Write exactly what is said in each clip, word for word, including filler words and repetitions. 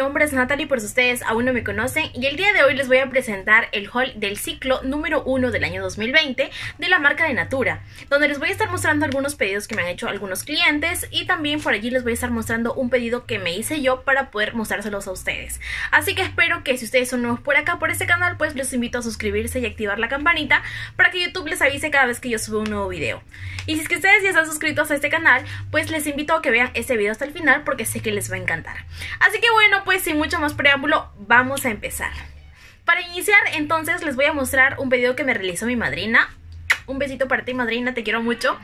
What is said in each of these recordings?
nombre es Natalie, por si ustedes aún no me conocen, y el día de hoy les voy a presentar el haul del ciclo número uno del año dos mil veinte de la marca de Natura, donde les voy a estar mostrando algunos pedidos que me han hecho algunos clientes y también por allí les voy a estar mostrando un pedido que me hice yo para poder mostrárselos a ustedes. Así que espero que si ustedes son nuevos por acá, por este canal, pues los invito a suscribirse y activar la campanita para que YouTube les avise cada vez que yo subo un nuevo video. Y si es que ustedes ya están suscritos a este canal, pues les invito a que vean este video hasta el final porque sé que les va a encantar. Así que bueno, pues sin mucho más preámbulo, vamos a empezar. Para iniciar, entonces, les voy a mostrar un pedido que me realizó mi madrina. Un besito para ti, madrina, te quiero mucho.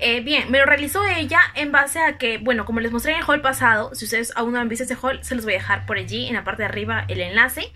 eh, Bien, me lo realizó ella en base a que, bueno, como les mostré en el haul pasado, si ustedes aún no han visto ese haul, se los voy a dejar por allí, en la parte de arriba, el enlace.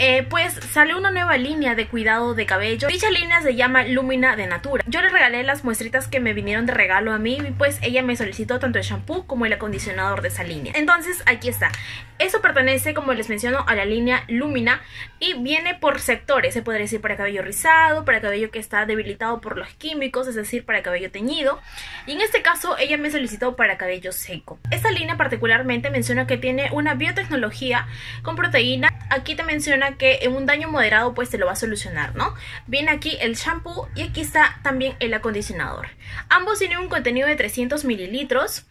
eh, Pues salió una nueva línea de cuidado de cabello. Dicha línea se llama Lumina de Natura. Yo le regalé las muestritas que me vinieron de regalo a mí, y pues ella me solicitó tanto el shampoo como el acondicionador de esa línea. Entonces, aquí está. Eso pertenece, como les menciono, a la línea Lumina y viene por sectores, se podría decir para cabello rizado, para cabello que está debilitado por los químicos, es decir, para cabello teñido, y en este caso ella me solicitó para cabello seco. Esta línea particularmente menciona que tiene una biotecnología con proteína. Aquí te menciona que en un daño moderado pues te lo va a solucionar, ¿no? Viene aquí el shampoo y aquí está también el acondicionador. Ambos tienen un contenido de trescientos mililitros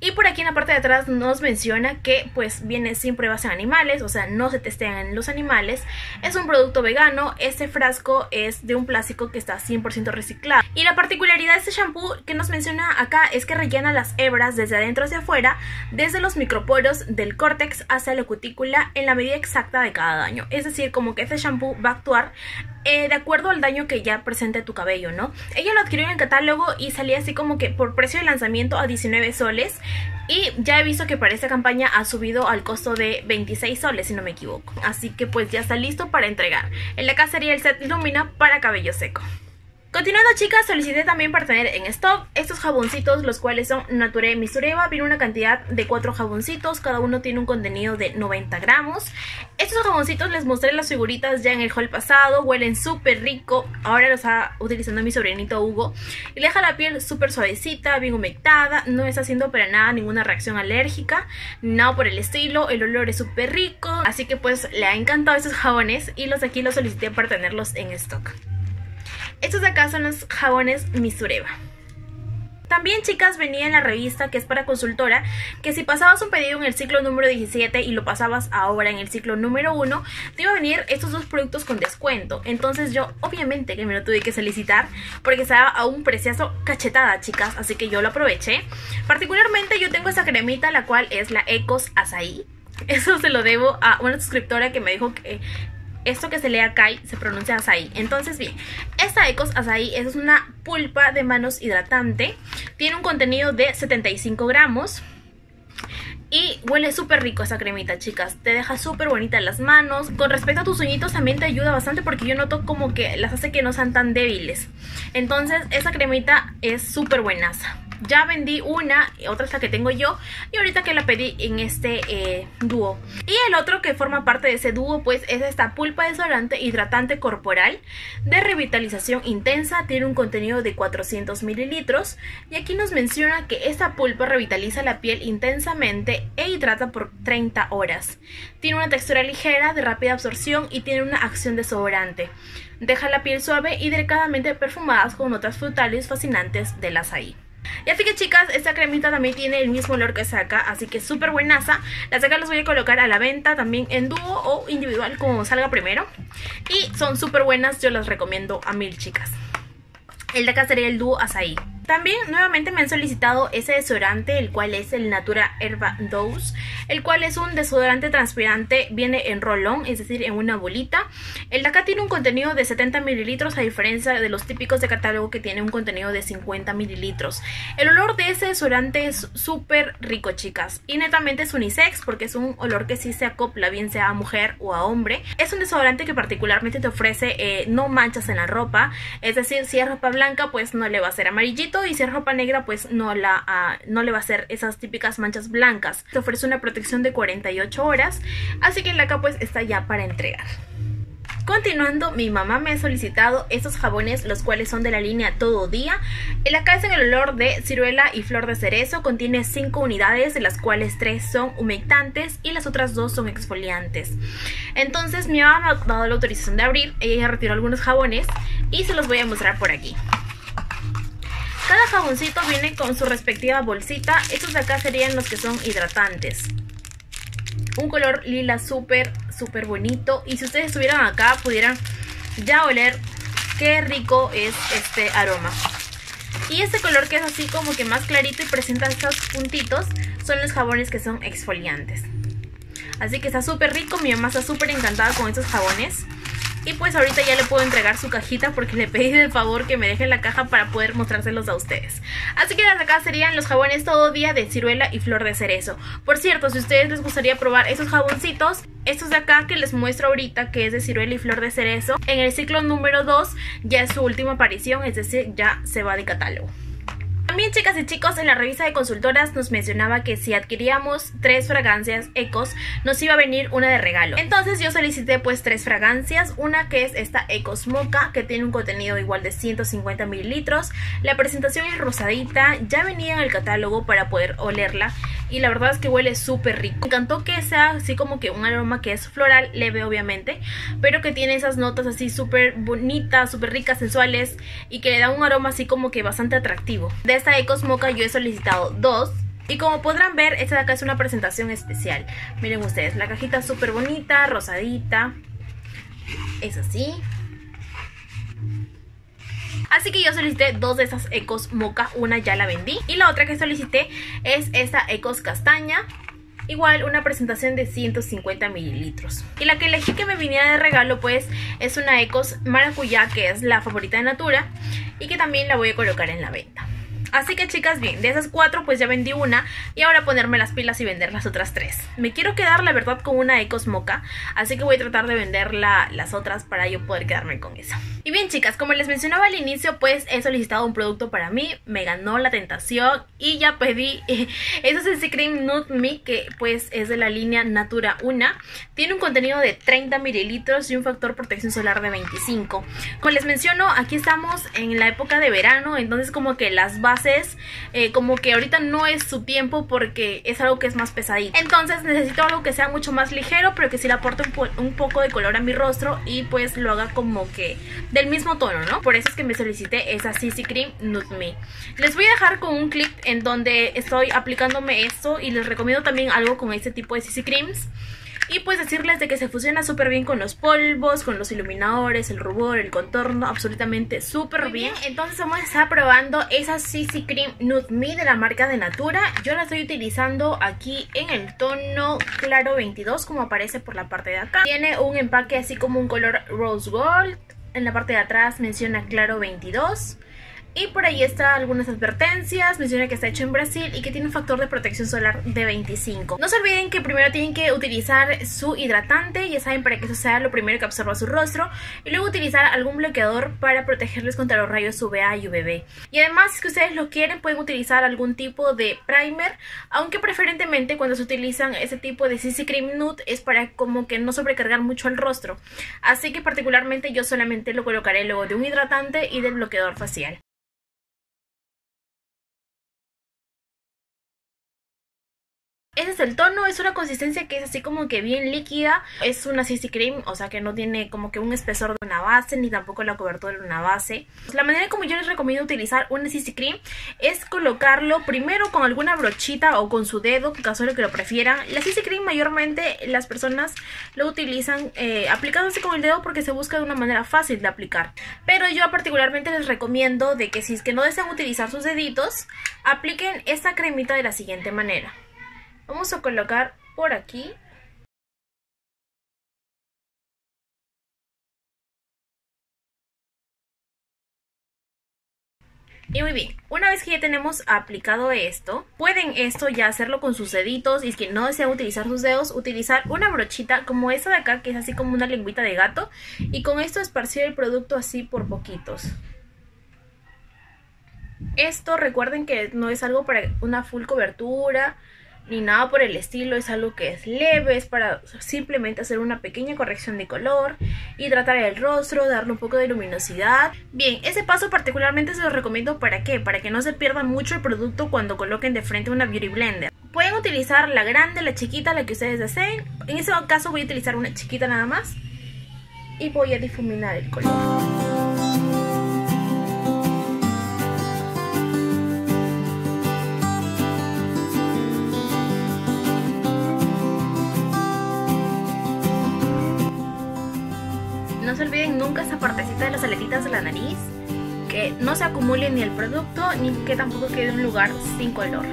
y por aquí en la parte de atrás nos menciona que pues viene sin pruebas en animales, o sea, no se testean en los animales. Es un producto vegano, este frasco es de un plástico que está cien por ciento reciclado. Y la particularidad de este shampoo que nos menciona acá es que rellena las hebras desde adentro hacia afuera, desde los microporos del córtex hacia la cutícula en la medida exacta de cada daño. Es decir, como que este shampoo va a actuar eh, de acuerdo al daño que ya presente tu cabello, ¿no? Ella lo adquirió en el catálogo y salía así como que por precio de lanzamiento a diecinueve soles. Y ya he visto que para esta campaña ha subido al costo de veintiséis soles, si no me equivoco. Así que pues ya está listo para entregar. En la casa sería el set Lumina para cabello seco. Continuando, chicas, solicité también para tener en stock estos jaboncitos, los cuales son Natura y Mistureba. Viene una cantidad de cuatro jaboncitos, cada uno tiene un contenido de noventa gramos. Estos jaboncitos les mostré las figuritas ya en el haul pasado, huelen súper rico. Ahora los está utilizando mi sobrinito Hugo y le deja la piel súper suavecita, bien humectada, no está haciendo para nada ninguna reacción alérgica, nada por el estilo. El olor es súper rico, así que pues le ha encantado estos jabones y los aquí los solicité para tenerlos en stock. Estos de acá son los jabones Mistureba. También, chicas, venía en la revista que es para consultora, que si pasabas un pedido en el ciclo número diecisiete y lo pasabas ahora en el ciclo número uno, te iba a venir estos dos productos con descuento. Entonces yo obviamente que me lo tuve que solicitar porque estaba a un preciazo cachetada, chicas, así que yo lo aproveché. Particularmente yo tengo esta cremita, la cual es la Ekos Açaí. Eso se lo debo a una suscriptora que me dijo que esto que se lee acá se pronuncia açaí. Entonces bien, esta Ekos Açaí es una pulpa de manos hidratante. Tiene un contenido de setenta y cinco gramos. Y huele súper rico esa cremita, chicas. Te deja súper bonita las manos. Con respecto a tus uñitos también te ayuda bastante porque yo noto como que las hace que no sean tan débiles. Entonces esa cremita es súper buenaza. Ya vendí una, otra es la que tengo yo y ahorita que la pedí en este eh, dúo. Y el otro que forma parte de ese dúo pues es esta pulpa desodorante hidratante corporal de revitalización intensa. Tiene un contenido de cuatrocientos mililitros y aquí nos menciona que esta pulpa revitaliza la piel intensamente e hidrata por treinta horas. Tiene una textura ligera, de rápida absorción y tiene una acción desodorante. Deja la piel suave y delicadamente perfumadas con notas frutales fascinantes del açaí. Y así que, chicas, esta cremita también tiene el mismo olor que saca, así que súper buenaza. Las acá las voy a colocar a la venta también en dúo o individual, como salga primero. Y son súper buenas, yo las recomiendo a mil, chicas. El de acá sería el dúo açaí. También nuevamente me han solicitado ese desodorante, el cual es el Natura Erva Doce, el cual es un desodorante transpirante, viene en rolón, es decir, en una bolita. El de acá tiene un contenido de setenta mililitros, a diferencia de los típicos de catálogo que tiene un contenido de cincuenta mililitros. El olor de ese desodorante es súper rico, chicas, y netamente es unisex porque es un olor que sí se acopla, bien sea a mujer o a hombre. Es un desodorante que particularmente te ofrece eh, no manchas en la ropa, es decir, si es ropa blanca pues no le va a ser amarillito, y si es ropa negra pues no, la, uh, no le va a hacer esas típicas manchas blancas. Te ofrece una protección de cuarenta y ocho horas, así que la capa pues está ya para entregar. Continuando, mi mamá me ha solicitado estos jabones, los cuales son de la línea Todo Día. El acá es en el olor de ciruela y flor de cerezo. Contiene cinco unidades, de las cuales tres son humectantes y las otras dos son exfoliantes. Entonces mi mamá me ha dado la autorización de abrir. Ella ya retiró algunos jabones y se los voy a mostrar por aquí. Cada jaboncito viene con su respectiva bolsita. Estos de acá serían los que son hidratantes. Un color lila súper, súper bonito. Y si ustedes estuvieran acá, pudieran ya oler qué rico es este aroma. Y este color que es así como que más clarito y presenta estos puntitos, son los jabones que son exfoliantes. Así que está súper rico. Mi mamá está súper encantada con estos jabones. Y pues ahorita ya le puedo entregar su cajita porque le pedí de favor que me dejen la caja para poder mostrárselos a ustedes. Así que desde acá serían los jabones Todo Día de ciruela y flor de cerezo. Por cierto, si a ustedes les gustaría probar esos jaboncitos, estos de acá que les muestro ahorita, que es de ciruela y flor de cerezo, en el ciclo número dos ya es su última aparición, es decir, ya se va de catálogo. También, chicas y chicos, en la revista de consultoras nos mencionaba que si adquiríamos tres fragancias Ekos, nos iba a venir una de regalo. Entonces yo solicité pues tres fragancias, una que es esta Ekos Moca, que tiene un contenido igual de ciento cincuenta mililitros. La presentación es rosadita, ya venía en el catálogo para poder olerla y la verdad es que huele súper rico. Me encantó que sea así como que un aroma que es floral, leve obviamente, pero que tiene esas notas así súper bonitas, súper ricas, sensuales y que le da un aroma así como que bastante atractivo. De esta Ekos Moca yo he solicitado dos. Y como podrán ver, esta de acá es una presentación especial. Miren ustedes, la cajita es súper bonita, rosadita. Es así. Así que yo solicité dos de esas Ekos Moca, una ya la vendí. Y la otra que solicité es esta Ekos Castaña. Igual una presentación de ciento cincuenta mililitros. Y la que elegí que me viniera de regalo pues es una Ekos Maracuya, que es la favorita de Natura. Y que también la voy a colocar en la venta. Así que chicas, bien, de esas cuatro pues ya vendí una y ahora ponerme las pilas y vender las otras tres. Me quiero quedar la verdad con una Ekos Moca, así que voy a tratar de vender la, las otras para yo poder quedarme con esa. Y bien chicas, como les mencionaba al inicio pues he solicitado un producto para mí, me ganó la tentación y ya pedí eh, esos C C-Cream Nude Me, que pues es de la línea Natura uno. Tiene un contenido de treinta mililitros y un factor protección solar de veinticinco. Como les menciono, aquí estamos en la época de verano, entonces como que las bases Eh, como que ahorita no es su tiempo porque es algo que es más pesadito. Entonces necesito algo que sea mucho más ligero, pero que sí le aporte un, po un poco de color a mi rostro y pues lo haga como que del mismo tono, ¿no? Por eso es que me solicité esa C C Cream Nude Me. Les voy a dejar con un clip en donde estoy aplicándome esto y les recomiendo también algo con este tipo de C C Creams. Y pues decirles de que se fusiona súper bien con los polvos, con los iluminadores, el rubor, el contorno, absolutamente súper bien. bien. Entonces vamos a estar probando esa C C Cream Nude Me de la marca de Natura. Yo la estoy utilizando aquí en el tono claro veintidós, como aparece por la parte de acá. Tiene un empaque así como un color rose gold. En la parte de atrás menciona claro veintidós. Y por ahí está algunas advertencias, menciona que está hecho en Brasil y que tiene un factor de protección solar de veinticinco. No se olviden que primero tienen que utilizar su hidratante, ya saben, para que eso sea lo primero que absorba su rostro. Y luego utilizar algún bloqueador para protegerles contra los rayos U V A y U V B. Y además, si ustedes lo quieren, pueden utilizar algún tipo de primer. Aunque preferentemente cuando se utilizan ese tipo de C C Cream Nude es para como que no sobrecargar mucho el rostro. Así que particularmente yo solamente lo colocaré luego de un hidratante y del bloqueador facial. Ese es el tono, es una consistencia que es así como que bien líquida. Es una C C Cream, o sea que no tiene como que un espesor de una base, ni tampoco la cobertura de una base. Pues la manera como yo les recomiendo utilizar una C C Cream es colocarlo primero con alguna brochita o con su dedo, en caso de que lo prefieran. La C C Cream mayormente las personas lo utilizan eh, aplicándose con el dedo porque se busca de una manera fácil de aplicar. Pero yo particularmente les recomiendo de que si es que no desean utilizar sus deditos, apliquen esta cremita de la siguiente manera. Vamos a colocar por aquí. Y muy bien, una vez que ya tenemos aplicado esto, pueden esto ya hacerlo con sus deditos. Y si no desean utilizar sus dedos, utilizar una brochita como esta de acá, que es así como una lengüita de gato. Y con esto esparcir el producto así por poquitos. Esto recuerden que no es algo para una full cobertura ni nada por el estilo, es algo que es leve, es para simplemente hacer una pequeña corrección de color, hidratar el rostro, darle un poco de luminosidad. Bien, ese paso particularmente se los recomiendo, ¿para qué? Para que no se pierda mucho el producto cuando coloquen de frente una Beauty Blender. Pueden utilizar la grande, la chiquita, la que ustedes deseen. En ese caso voy a utilizar una chiquita nada más y voy a difuminar el color. No se olviden nunca esta partecita de las aletitas de la nariz, que no se acumule ni el producto ni que tampoco quede un lugar sin color.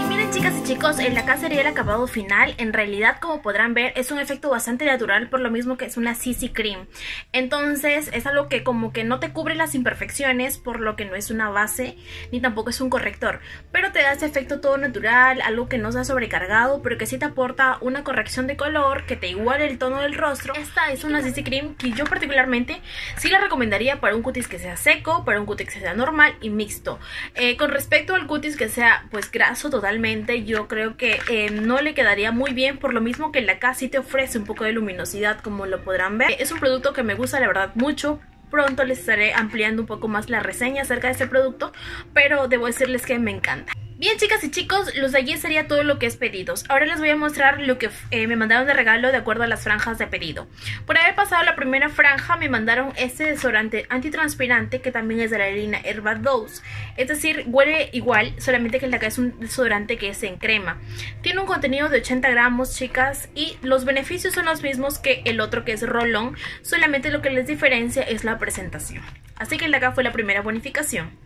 Y miren, chicas y chicos, en la acá sería el acabado final. En realidad, como podrán ver, es un efecto bastante natural, por lo mismo que es una C C Cream. Entonces es algo que como que no te cubre las imperfecciones, por lo que no es una base ni tampoco es un corrector, pero te da ese efecto todo natural, algo que no sea sobrecargado, pero que sí te aporta una corrección de color, que te iguale el tono del rostro. Esta es una C C Cream que yo particularmente sí la recomendaría para un cutis que sea seco, para un cutis que sea normal y mixto. Eh, con respecto al cutis que sea pues graso totalmente, yo creo que eh, no le quedaría muy bien, por lo mismo que la K sí te ofrece un poco de luminosidad, como lo podrán ver. Eh, es un producto que me gusta la verdad mucho. Pronto les estaré ampliando un poco más la reseña acerca de este producto, pero debo decirles que me encanta. Bien, chicas y chicos, los de allí sería todo lo que es pedidos. Ahora les voy a mostrar lo que eh, me mandaron de regalo de acuerdo a las franjas de pedido. Por haber pasado la primera franja me mandaron este desodorante antitranspirante, que también es de la línea Erva Doce. Es decir, huele igual, solamente que la que es un desodorante que es en crema. Tiene un contenido de ochenta gramos, chicas, y los beneficios son los mismos que el otro, que es rolón. Solamente lo que les diferencia es la presentación. Así que la acá fue la primera bonificación.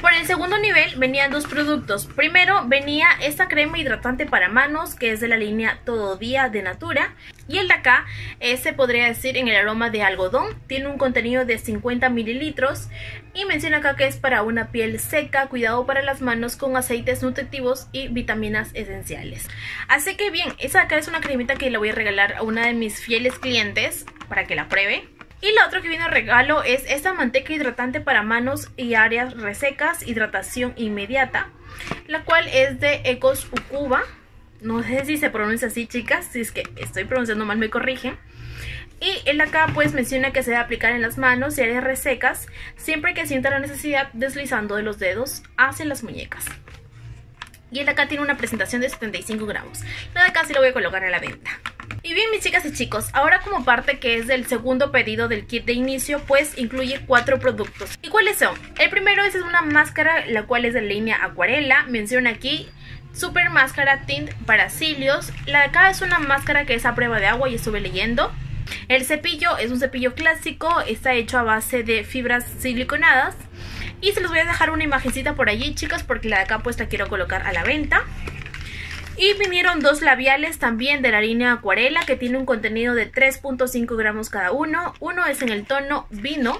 Por el segundo nivel venían dos productos. Primero venía esta crema hidratante para manos, que es de la línea Todo Día de Natura. Y el de acá, eh, se podría decir en el aroma de algodón. Tiene un contenido de cincuenta mililitros. Y menciona acá que es para una piel seca, cuidado para las manos con aceites nutritivos y vitaminas esenciales. Así que bien, esa acá es una cremita que la voy a regalar a una de mis fieles clientes para que la pruebe. Y la otra que viene a regalo es esta manteca hidratante para manos y áreas resecas, hidratación inmediata, la cual es de Ekos Ucuba. No sé si se pronuncia así, chicas, si es que estoy pronunciando mal me corrigen. Y el acá pues menciona que se debe aplicar en las manos y áreas resecas, siempre que sienta la necesidad, deslizando de los dedos hacia las muñecas. Y el acá tiene una presentación de setenta y cinco gramos. La de acá sí la voy a colocar a la venta. Y bien, mis chicas y chicos, ahora como parte que es del segundo pedido del kit de inicio, pues incluye cuatro productos. ¿Y cuáles son? El primero es una máscara, la cual es de línea acuarela. Menciona aquí super máscara tint para cilios. La de acá es una máscara que es a prueba de agua y estuve leyendo. El cepillo es un cepillo clásico, está hecho a base de fibras siliconadas. Y se los voy a dejar una imagencita por allí, chicas, porque la de acá pues la quiero colocar a la venta. Y vinieron dos labiales también de la línea acuarela, que tiene un contenido de tres punto cinco gramos cada uno. Uno es en el tono vino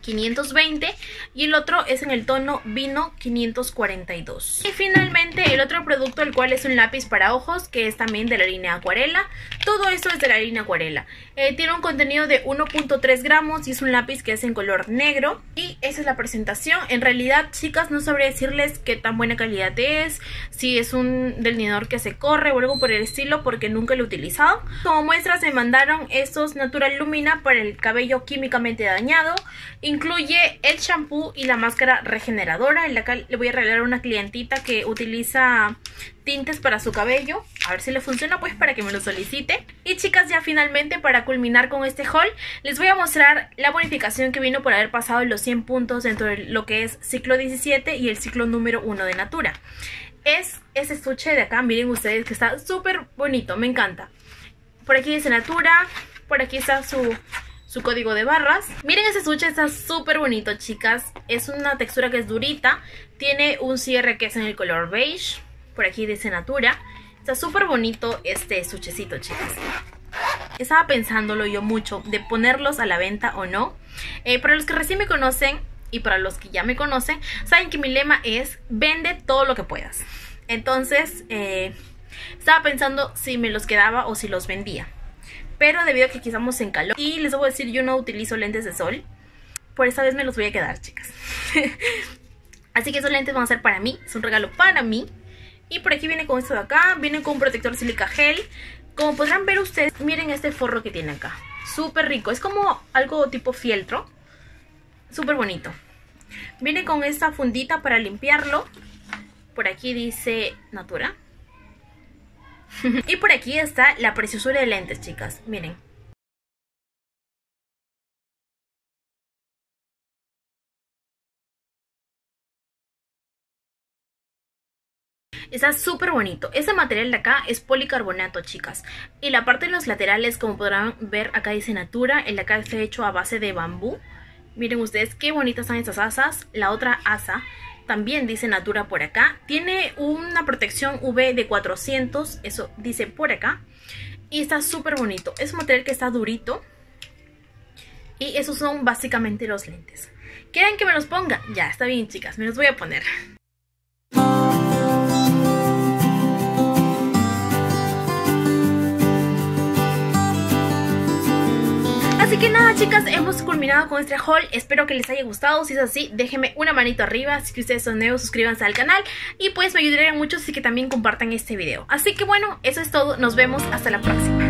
quinientos veinte y el otro es en el tono vino quinientos cuarenta y dos. Y finalmente el otro producto, el cual es un lápiz para ojos, que es también de la línea acuarela. Todo esto es de la línea acuarela. eh, Tiene un contenido de uno punto tres gramos y es un lápiz que es en color negro. Y esa es la presentación. En realidad, chicas, no sabré decirles qué tan buena calidad es, si es un delineador que se corre o algo por el estilo, porque nunca lo he utilizado. Como muestras me mandaron estos Natura Lumina para el cabello químicamente dañado. Incluye el shampoo y la máscara regeneradora. En la cual le voy a regalar a una clientita que utiliza tintes para su cabello. A ver si le funciona, pues, para que me lo solicite. Y chicas, ya finalmente para culminar con este haul, les voy a mostrar la bonificación que vino por haber pasado los cien puntos dentro de lo que es ciclo diecisiete y el ciclo número uno de Natura. Es ese estuche de acá, miren ustedes que está súper bonito, me encanta. Por aquí dice Natura, por aquí está su... su código de barras. Miren, ese estuche está súper bonito, chicas. Es una textura que es durita. Tiene un cierre que es en el color beige. Por aquí dice Natura. Está súper bonito este estuchecito, chicas. Estaba pensándolo yo mucho de ponerlos a la venta o no. Eh, para los que recién me conocen y para los que ya me conocen, saben que mi lema es vende todo lo que puedas. Entonces, eh, estaba pensando si me los quedaba o si los vendía. Pero debido a que aquí estamos en calor y les debo decir, yo no utilizo lentes de sol, por esta vez me los voy a quedar, chicas. Así que esos lentes van a ser para mí, es un regalo para mí. Y por aquí viene con esto de acá, viene con un protector silica gel. Como podrán ver ustedes, miren este forro que tiene acá. Súper rico, es como algo tipo fieltro. Súper bonito. Viene con esta fundita para limpiarlo. Por aquí dice Natura. Y por aquí está la preciosura de lentes, chicas. Miren. Está súper bonito. Este material de acá es policarbonato, chicas. Y la parte de los laterales, como podrán ver, acá dice Natura. El de acá está hecho a base de bambú. Miren ustedes qué bonitas están estas asas. La otra asa también dice Natura por acá. Tiene una protección U V de cuatrocientos. Eso dice por acá. Y está súper bonito. Es un material que está durito. Y esos son básicamente los lentes. ¿Quieren que me los ponga? Ya, está bien, chicas. Me los voy a poner. Así que nada, chicas, hemos culminado con este haul. Espero que les haya gustado. Si es así, déjenme una manito arriba. Si ustedes son nuevos, suscríbanse al canal. Y pues me ayudarían mucho, así que también compartan este video. Así que bueno, eso es todo. Nos vemos hasta la próxima.